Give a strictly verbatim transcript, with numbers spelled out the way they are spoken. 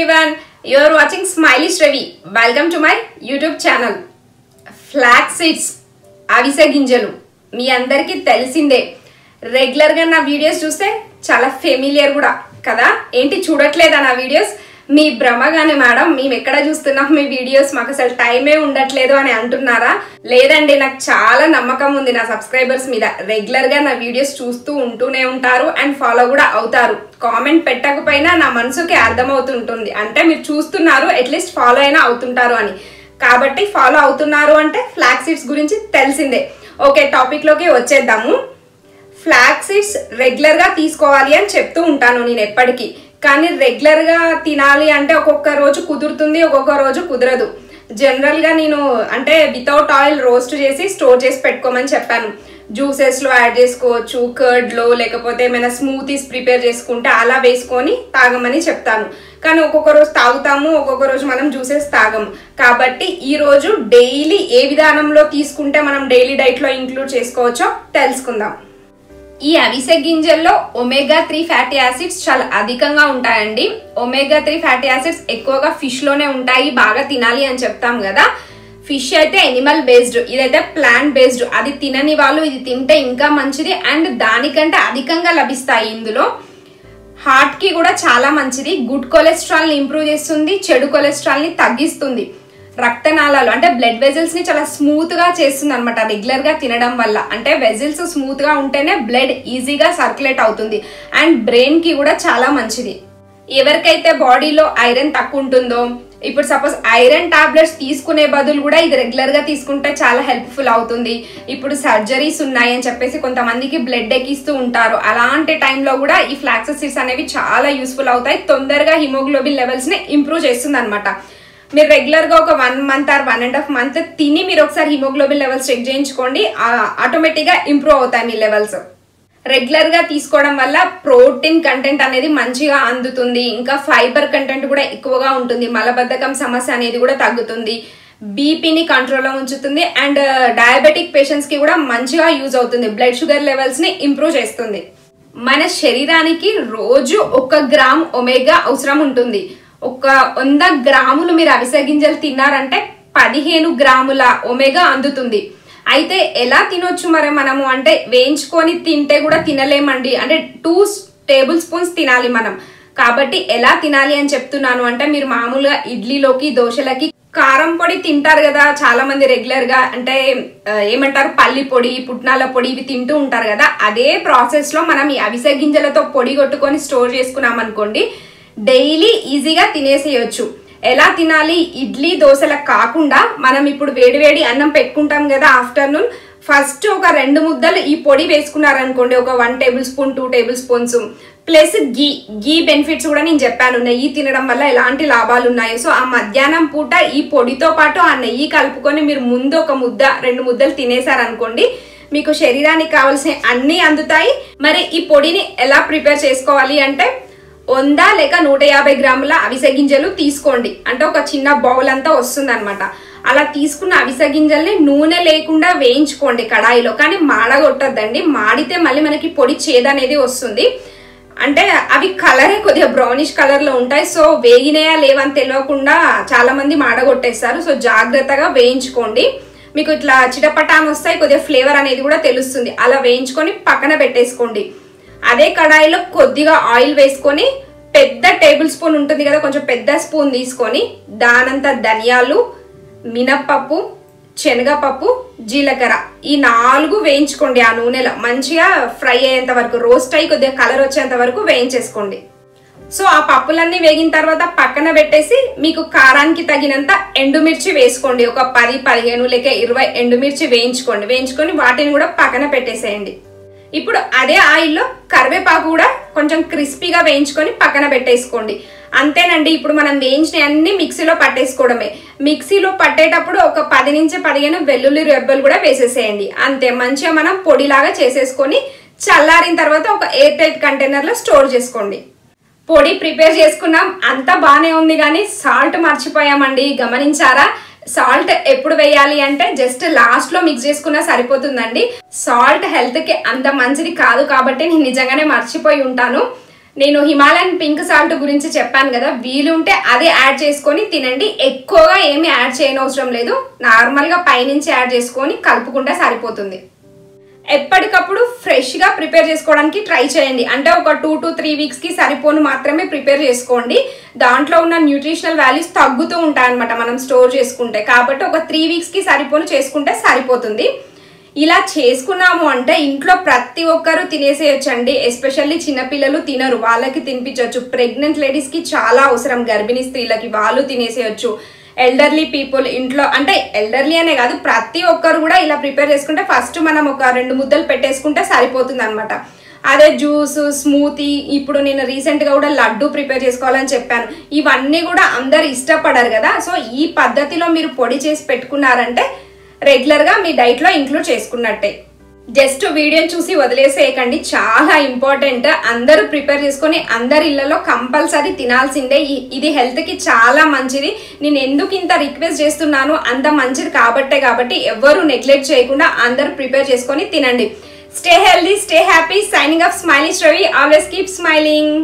everyone, you are watching Smiley Sravi. Welcome to my YouTube channel. Flaxseeds, avisa ginjalu. మీ అందరికీ తెలిసిందే, regular గా నా videos చూస్తే చాలా ఫెమిలియర్ కూడా కదా. ఏంటి చూడట్లేదా నా వీడియోస్? మీ భ్రమగానే మేడం, మేము ఎక్కడ చూస్తున్నాం మీ వీడియోస్, మాకు అసలు టైమే ఉండట్లేదు అని అంటున్నారా? లేదండి, నాకు చాలా నమ్మకం ఉంది నా సబ్స్క్రైబర్స్ మీద. రెగ్యులర్ గా నా వీడియోస్ చూస్తూ ఉంటూనే ఉంటారు అండ్ ఫాలో కూడా అవుతారు. కామెంట్ పెట్టకపోయినా నా మనసుకి అర్థమవుతుంటుంది, అంటే మీరు చూస్తున్నారు, అట్లీస్ట్ ఫాలో అయినా అవుతుంటారు అని. కాబట్టి ఫాలో అవుతున్నారు అంటే ఫ్లాక్సీడ్స్ గురించి తెలిసిందే. ఓకే, టాపిక్లోకి వచ్చేద్దాము. ఫ్లాక్సీడ్స్ రెగ్యులర్గా తీసుకోవాలి అని చెప్తూ ఉంటాను నేను ఎప్పటికీ, కానీ రెగ్యులర్గా తినాలి అంటే ఒక్కొక్క రోజు కుదురుతుంది, ఒక్కొక్క రోజు కుదరదు. జనరల్గా నేను అంటే వితౌట్ ఆయిల్ రోస్ట్ చేసి స్టోర్ చేసి పెట్టుకోమని చెప్పాను. జ్యూసెస్లో యాడ్ చేసుకోవచ్చు, కర్డ్లో, లేకపోతే ఏమైనా స్మూతీస్ ప్రిపేర్ చేసుకుంటే అలా వేసుకొని తాగమని చెప్తాను. కానీ ఒక్కొక్క రోజు తాగుతాము, ఒక్కొక్క రోజు మనం జ్యూసెస్ తాగము. కాబట్టి ఈరోజు డైలీ ఏ విధానంలో తీసుకుంటే మనం డైలీ డైట్లో ఇంక్లూడ్ చేసుకోవచ్చో తెలుసుకుందాం. ఈ అవిసె గింజల్లో ఒమేగా త్రీ ఫ్యాటీ యాసిడ్స్ చాలా అధికంగా ఉంటాయండి. ఒమేగా త్రీ ఫ్యాటీ యాసిడ్స్ ఎక్కువగా ఫిష్లోనే ఉంటాయి, బాగా తినాలి అని చెప్తాం కదా. ఫిష్ అయితే ఎనిమల్ బేస్డ్, ఇదైతే ప్లాంట్ బేస్డ్. అది తినని వాళ్ళు ఇది తింటే ఇంకా మంచిది, అండ్ దానికంటే అధికంగా లభిస్తాయి. ఇందులో హార్ట్కి కూడా చాలా మంచిది, గుడ్ కొలెస్ట్రాల్ని ఇంప్రూవ్ చేస్తుంది, చెడు కొలెస్ట్రాల్ని తగ్గిస్తుంది. రక్తనాళాలు అంటే బ్లడ్ వెజిల్స్ని చాలా స్మూత్గా చేస్తుంది అనమాట రెగ్యులర్గా తినడం వల్ల. అంటే వెజిల్స్ స్మూత్గా ఉంటేనే బ్లడ్ ఈజీగా సర్క్యులేట్ అవుతుంది, అండ్ బ్రెయిన్కి కూడా చాలా మంచిది. ఎవరికైతే బాడీలో ఐరన్ తక్కువ ఉంటుందో, ఇప్పుడు సపోజ్ ఐరన్ టాబ్లెట్స్ తీసుకునే బదులు కూడా ఇది రెగ్యులర్గా తీసుకుంటే చాలా హెల్ప్ఫుల్ అవుతుంది. ఇప్పుడు సర్జరీస్ ఉన్నాయి అని చెప్పేసి కొంతమందికి బ్లడ్ ఎక్కిస్తూ ఉంటారు, అలాంటి టైంలో కూడా ఈ ఫ్లాక్సెస్ సీడ్స్ అనేవి చాలా యూస్ఫుల్ అవుతాయి. తొందరగా హిమోగ్లోబిన్ లెవెల్స్ని ఇంప్రూవ్ చేస్తుంది అనమాట. మీరు రెగ్యులర్గా ఒక one month or one and half month తిని మీరు ఒకసారి హిమోగ్లోబిన్ లెవెల్స్ చెక్ చేయించుకోండి, ఆటోమేటిక్గా ఇంప్రూవ్ అవుతాయి మీ లెవెల్స్. రెగ్యులర్గా తీసుకోవడం వల్ల ప్రోటీన్ కంటెంట్ అనేది మంచిగా అందుతుంది, ఇంకా ఫైబర్ కంటెంట్ కూడా ఎక్కువగా ఉంటుంది. మలబద్ధకం సమస్య అనేది కూడా తగ్గుతుంది, బీపీని కంట్రోల్లో ఉంచుతుంది, అండ్ డయాబెటిక్ పేషెంట్స్కి కూడా మంచిగా యూజ్ అవుతుంది. బ్లడ్ షుగర్ లెవెల్స్ని ఇంప్రూవ్ చేస్తుంది. మన శరీరానికి రోజు ఒక గ్రామ్ ఒమేగా అవసరం ఉంటుంది. ఒక వంద గ్రాములు మీరు అవిసె గింజలు తిన్నారంటే పదిహేను గ్రాముల ఒమేగా అందుతుంది. అయితే ఎలా తినొచ్చు మరి మనము అంటే, వేయించుకొని తింటే కూడా తినలేమండి, అంటే టూ టేబుల్ స్పూన్స్ తినాలి మనం. కాబట్టి ఎలా తినాలి అని చెప్తున్నాను అంటే, మీరు మామూలుగా ఇడ్లీలోకి, దోశలకి కారం పొడి తింటారు కదా చాలా మంది రెగ్యులర్గా, అంటే ఏమంటారు పల్లి పొడి, పుట్నాల పొడి, ఇవి తింటూ ఉంటారు కదా. అదే ప్రాసెస్లో మనం ఈ అవిసె గింజలతో పొడి కొట్టుకొని స్టోర్ చేసుకున్నాం అనుకోండి, డైలీ ఈజీగా తినేసేయచ్చు. ఎలా తినాలి? ఇడ్లీ, దోశలకు కాకుండా మనం ఇప్పుడు వేడివేడి అన్నం పెట్టుకుంటాం కదా ఆఫ్టర్నూన్, ఫస్ట్ ఒక రెండు ముద్దలు ఈ పొడి వేసుకున్నారనుకోండి, ఒక one tablespoon two tablespoons plus ghee. Ghee benefits కూడా నేను చెప్పాను, నెయ్యి తినడం వల్ల ఎలాంటి లాభాలు ఉన్నాయో. సో ఆ మధ్యాహ్నం పూట ఈ పొడితో పాటు ఆ నెయ్యి కలుపుకొని మీరు ముందు ఒక ముద్ద రెండు ముద్దలు తినేశారనుకోండి, మీకు శరీరానికి కావాల్సిన అన్నీ అందుతాయి. మరి ఈ పొడిని ఎలా ప్రిపేర్ చేసుకోవాలి అంటే, వంద లేక నూట యాభై గ్రాముల అవిసె గింజలు తీసుకోండి, అంటే ఒక చిన్న బౌల్ అంతా వస్తుంది అనమాట. అలా తీసుకున్న అవిసె గింజల్ని నూనె లేకుండా వేయించుకోండి కడాయిలో, కానీ మాడగొట్టద్దండి. మాడితే మళ్ళీ మనకి పొడి చేదు అనేది వస్తుంది, అంటే అవి కలరే కొద్దిగా బ్రౌనిష్ కలర్లో ఉంటాయి. సో వేగినయా లేవని తెలియకుండా చాలా మంది మాడగొట్టేస్తారు. సో జాగ్రత్తగా వేయించుకోండి, మీకు ఇట్లా చిటపటాన్ని వస్తాయి, కొద్దిగా ఫ్లేవర్ అనేది కూడా తెలుస్తుంది. అలా వేయించుకొని పక్కన పెట్టేసుకోండి. అదే కడాయిలో కొద్దిగా ఆయిల్ వేసుకొని, పెద్ద టేబుల్ స్పూన్ ఉంటుంది కదా, కొంచెం పెద్ద స్పూన్ తీసుకొని దానంత ధనియాలు, మినప్పప్పు, శనగపప్పు, జీలకర్ర, ఈ నాలుగు వేయించుకోండి ఆ నూనెలో. మంచిగా ఫ్రై అయ్యేంత వరకు, రోస్ట్ అయ్యి కొద్దిగా కలర్ వచ్చేంత వరకు వేయించేసుకోండి. సో ఆ పప్పులన్నీ వేగిన తర్వాత పక్కన పెట్టేసి, మీకు కారానికి తగినంత ఎండుమిర్చి వేసుకోండి, ఒక పది పదిహేను లేక ఇరవై ఎండుమిర్చి వేయించుకోండి. వేయించుకొని వాటిని కూడా పక్కన పెట్టేసేయండి. ఇప్పుడు అదే ఆయిల్లో కరివేపాకు కూడా కొంచెం క్రిస్పీగా వేయించుకొని పక్కన పెట్టేసుకోండి. అంతేనండి, ఇప్పుడు మనం వేయించిన అన్ని మిక్సీలో పట్టేసుకోవడమే. మిక్సీలో పట్టేటప్పుడు ఒక పది నుంచి పదిహేను వెల్లుల్లి రెబ్బలు కూడా వేసేసేయండి. అంతే, మంచిగా మనం పొడిలాగా చేసేసుకొని చల్లారిన తర్వాత ఒక ఎయిర్ టైట్ కంటైనర్లో స్టోర్ చేసుకోండి. పొడి ప్రిపేర్ చేసుకున్నాం, అంతా బాగానే ఉంది, కానీ సాల్ట్ మర్చిపోయామండి, గమనించారా? సాల్ట్ ఎప్పుడు వేయాలి అంటే జస్ట్ లాస్ట్ లో మిక్స్ చేసుకున్నా సరిపోతుందండి. సాల్ట్ హెల్త్ కి అంత మంచిది కాదు, కాబట్టి నేను నిజంగానే మర్చిపోయి ఉంటాను. నేను హిమాలయన్ పింక్ సాల్ట్ గురించి చెప్పాను కదా, వీలుంటే అదే యాడ్ చేసుకొని తినండి. ఎక్కువగా ఏమీ యాడ్ చేయనవసరం లేదు, నార్మల్ గా పై నుంచి యాడ్ చేసుకొని కలుపుకుంటే సరిపోతుంది. ఎప్పటికప్పుడు ఫ్రెష్ గా ప్రిపేర్ చేసుకోవడానికి ట్రై చేయండి. అంటే ఒక టూ టు త్రీ వీక్స్ కి సరిపోను మాత్రమే ప్రిపేర్ చేసుకోండి. దాంట్లో ఉన్న న్యూట్రిషనల్ వాల్యూస్ తగ్గుతూ ఉంటాయి అనమాట మనం స్టోర్ చేసుకుంటే. కాబట్టి ఒక త్రీ వీక్స్ కి సరిపోను చేసుకుంటే సరిపోతుంది. ఇలా చేసుకున్నాము అంటే ఇంట్లో ప్రతి ఒక్కరు తినేసేయచ్చండి. ఎస్పెషల్లీ చిన్నపిల్లలు తినరు, వాళ్ళకి తినిపించవచ్చు. ప్రెగ్నెంట్ లేడీస్కి చాలా అవసరం, గర్భిణీ స్త్రీలకి వాళ్ళు తినేసేయచ్చు. ఎల్డర్లీ పీపుల్ ఇంట్లో, అంటే ఎల్డర్లీ అనే కాదు ప్రతి ఒక్కరు కూడా ఇలా ప్రిపేర్ చేసుకుంటే ఫస్ట్ మనం ఒక రెండు ముద్దలు పెట్టేసుకుంటే సరిపోతుంది అనమాట. అదే జ్యూస్, స్మూతీ, ఇప్పుడు నేను రీసెంట్గా కూడా లడ్డు ప్రిపేర్ చేసుకోవాలని చెప్పాను. ఇవన్నీ కూడా అందరు ఇష్టపడరు కదా. సో ఈ పద్ధతిలో మీరు పొడి చేసి పెట్టుకున్నారంటే రెగ్యులర్గా మీ డైట్లో ఇంక్లూడ్ చేసుకున్నట్టే. జస్ట్ వీడియోని చూసి వదిలేసేయకండి, చాలా ఇంపార్టెంట్. అందరూ ప్రిపేర్ చేసుకొని అందరి ఇళ్లలో కంపల్సరీ తినాల్సిందే. ఇది హెల్త్కి చాలా మంచిది. నేను ఎందుకు ఇంత రిక్వెస్ట్ చేస్తున్నాను, అంత మంచిది కాబట్టే. కాబట్టి ఎవరు నెగ్లెక్ట్ చేయకుండా అందరూ ప్రిపేర్ చేసుకొని తినండి. Stay healthy, stay happy. Signing off smiley Sravi. Always keep smiling.